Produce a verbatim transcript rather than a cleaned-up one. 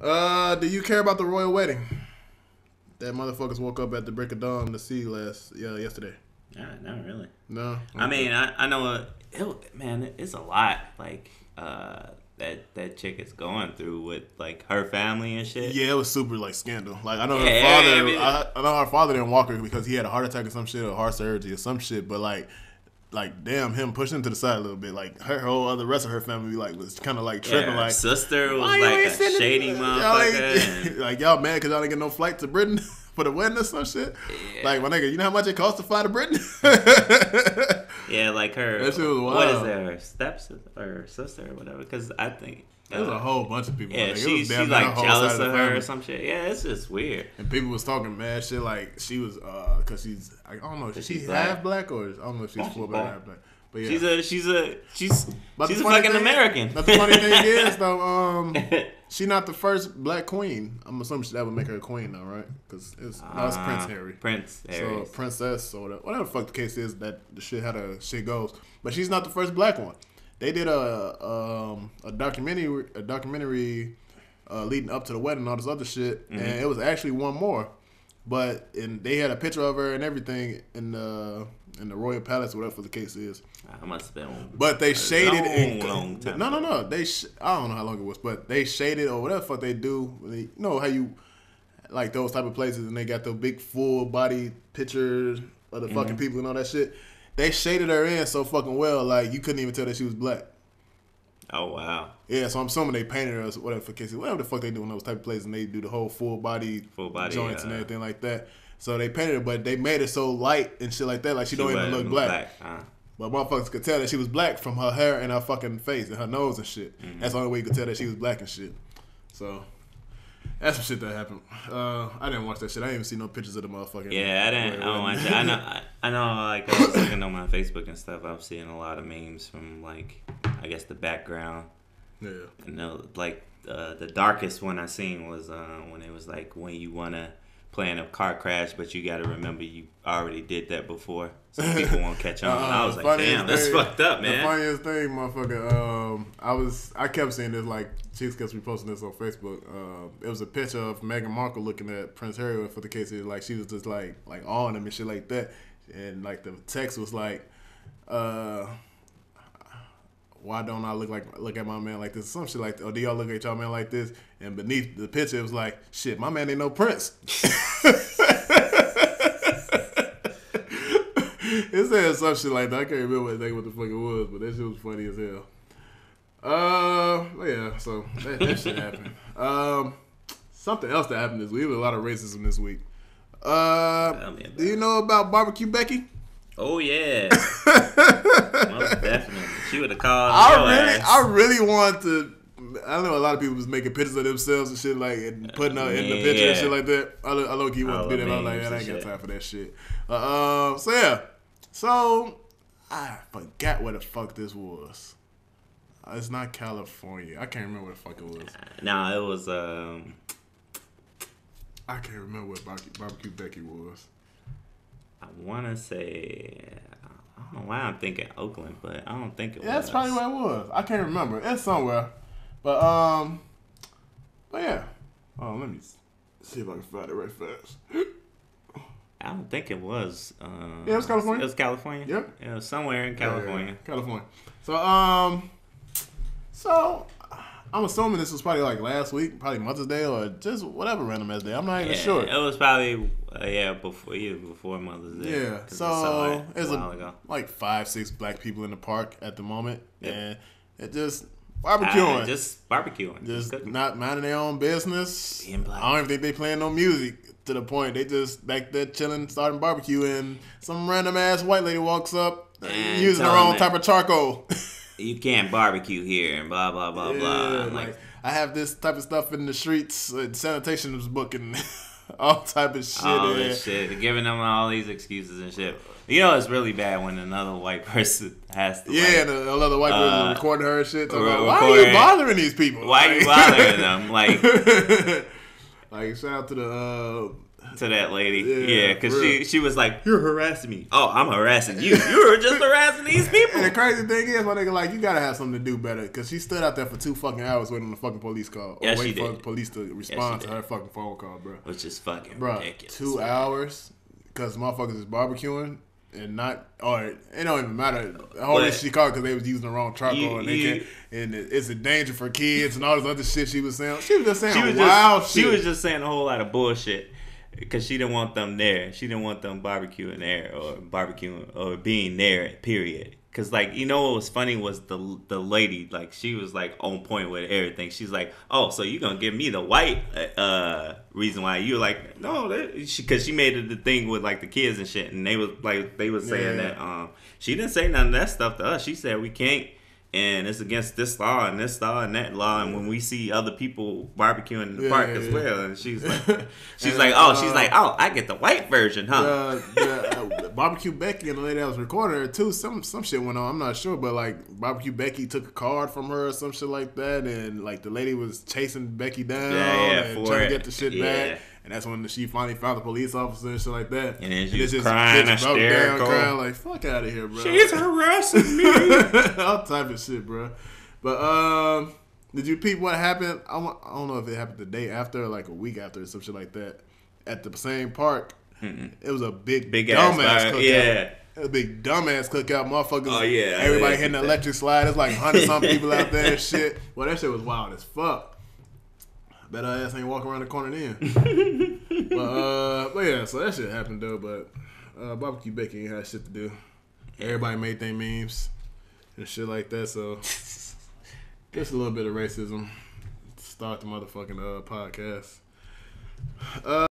Uh, do you care about the royal wedding? That motherfuckers woke up at the break of dawn to see last yeah yesterday. Nah, not really. No. I mean, I I know a it, man. It's a lot. Like uh, that that chick is going through with like her family and shit. Yeah, it was super like scandal. Like I know yeah, her father. Yeah, I, mean, I, I know her father didn't walk her because he had a heart attack or some shit or heart surgery or some shit. But like. Like damn, him pushing to the side a little bit. Like her whole other rest of her family like was kind of like tripping. Yeah, like sister was like a shady motherfucker. Like y'all mad because y'all didn't get no flight to Britain for the wedding or some shit. Yeah. Like my nigga, you know how much it costs to fly to Britain? Yeah, like her. That shit was wild. What is that? Her stepsister or sister or whatever? Because I think. There was a whole bunch of people. Yeah, like, she, she's like jealous of, of her or some shit. Yeah, it's just weird. And people was talking mad shit like she was, uh, cause she's, I don't know, is she black. half black or I don't know if she's full black. half black. But yeah, she's a, she's a, she's, but she's a fucking thing, American. But the funny thing is though, um, she not the first black queen. I'm assuming that would make her a queen though, right? Cause it's, uh, no, it's Prince Harry. Prince Harry. So princess or whatever, whatever the fuck the case is that the shit how the shit goes. But she's not the first black one. They did a um, a documentary a documentary uh, leading up to the wedding and all this other shit, mm-hmm. and it was actually one more, but and they had a picture of her and everything in the in the royal palace, whatever the case is. I must have been. But they shaded long, and long time. No, no, no. They sh I don't know how long it was, but they shaded or whatever the fuck they do. They, you know how you like those type of places, and they got the big full body pictures of the mm-hmm. fucking people and all that shit. They shaded her in so fucking well, like, you couldn't even tell that she was black. Oh, wow. Yeah, so I'm assuming they painted her as whatever, whatever the fuck they do in those type of places, and they do the whole full body, full body joints uh, and everything like that. So they painted her, but they made her so light and shit like that, like, she, she don't even look black. black huh? But motherfuckers could tell that she was black from her hair and her fucking face and her nose and shit. Mm-hmm. That's the only way you could tell that she was black and shit. So... that's some shit that happened. Uh, I didn't watch that shit. I didn't even see no pictures of the motherfucker. Yeah, I didn't. I don't watch it. I know. I, I know. Like I was looking on my Facebook and stuff. I was seeing a lot of memes from like, I guess the background. Yeah. And the, like uh, the darkest one I seen was uh, when it was like when you wanna plan a car crash, but you gotta remember you already did that before, so people won't catch on. uh, and I was like, damn, that's fucked up, man. The funniest thing, motherfucker. Um, I was I kept seeing this like. She's kept reposting this on Facebook. Uh, it was a picture of Meghan Markle looking at Prince Harry for the case. Like she was just like like on him and shit like that. And like the text was like, uh, "Why don't I look like look at my man like this?" Some shit like, "Or do y'all look at y'all man like this?" And beneath the picture, it was like, "Shit, my man ain't no prince." It said some shit like that. I can't remember what the fuck it was, but that shit was funny as hell. Uh, yeah, so that, that shit happened. Um, something else that happened this week. There was a lot of racism this week. Uh, do you know about Barbecue Becky? Oh, yeah. Most definitely. She would have called I really, ass. I really want to... I know a lot of people was making pictures of themselves and shit like and putting out uh, in the picture yeah. and shit like that. I, I low-key want to do that, but I'm like, I ain't got time for that shit. Uh, um, so, yeah. So, I forgot what the fuck this was. It's not California. I can't remember what the fuck it was. Nah, it was, um... I can't remember what Barbecue, Barbecue Becky was. I want to say... I don't know why I'm thinking Oakland, but I don't think it yeah, was. That's probably where it was. I can't remember. It's somewhere. But, um... But, yeah. Oh, let me see if I can find it right fast. I don't think it was. Um, yeah, it was California. It was California? Yep. It was somewhere in California. Yeah, California. So, um... So, I'm assuming this was probably like last week, probably Mother's Day or just whatever random ass day. I'm not even yeah, sure. It was probably, uh, yeah, before either before Mother's Day. Yeah, so there's like five, six black people in the park at the moment. Yep. And it just barbecuing. I, just barbecuing. Just cooking. Not minding their own business. Being black. I don't even think they playing no music to the point. They just back there chilling, starting barbecue, and some random ass white lady walks up and using her own type of charcoal. You can't barbecue here and blah, blah, blah, yeah, blah. Like, like, I have this type of stuff in the streets, uh, sanitation was booking all type of shit. All in. This shit. Giving them all these excuses and shit. You know, it's really bad when another white person has to. Yeah, like, and another white person uh, recording her and shit. Talking about, why are you bothering these people? Why like, are you bothering them? Like, like shout out to the... Uh, to that lady. Yeah, because yeah, she, she was like, you're harassing me. Oh, I'm harassing you. You were just harassing these people. And the crazy thing is, my nigga, like, you got to have something to do better. Because she stood out there for two fucking hours waiting on the fucking police call. Or yeah, waiting for the police to respond yeah, to her fucking phone call, bro. Which is fucking bro, ridiculous. Two man. hours because motherfuckers is barbecuing. And not, or it don't even matter. All this she caught because they was using the wrong charcoal, and they you, can, and it's a danger for kids and all this other shit she was saying. She was just saying she was wild just, shit. She was just saying a whole lot of bullshit because she didn't want them there. She didn't want them barbecuing there or barbecuing or being there. Period. Because like you know what was funny was the the lady like she was like on point with everything. She's like, oh, so you gonna give me the white uh, reason why you like no? Because she made it the thing with like the kids and shit, and they was like they was saying yeah. that um she didn't say none of that stuff to us. She said we can't, and it's against this law and this law and that law. And when we see other people barbecuing in the yeah, park yeah, as well, and she's like she's and, like oh uh, she's like oh I get the white version, huh? The, the, uh, Barbecue Becky and the lady that was recording her too. Some some shit went on. I'm not sure, but like Barbecue Becky took a card from her or some shit like that, and like the lady was chasing Becky down yeah, yeah, and trying it. to get the shit yeah. back. And that's when she finally found the police officer and shit like that. And then she was crying, hysterical. Crying like, fuck out of here, bro. She's harassing me. All type of shit, bro. But, um, did you peep what happened? I don't know if it happened the day after or like a week after or some shit like that. At the same park, mm-mm. it was a big, big dumbass cookout. Yeah. A big dumbass cookout, motherfuckers. Oh, yeah. Everybody yeah, hitting the electric slide. There's like one hundred something people out there and shit. Well, that shit was wild as fuck. Bet her ass ain't walking around the corner then. but, uh, but yeah, so that shit happened though. But uh, Barbecue Becky ain't had shit to do. Everybody made their memes and shit like that. So just a little bit of racism. Start the motherfucking uh, podcast. Uh,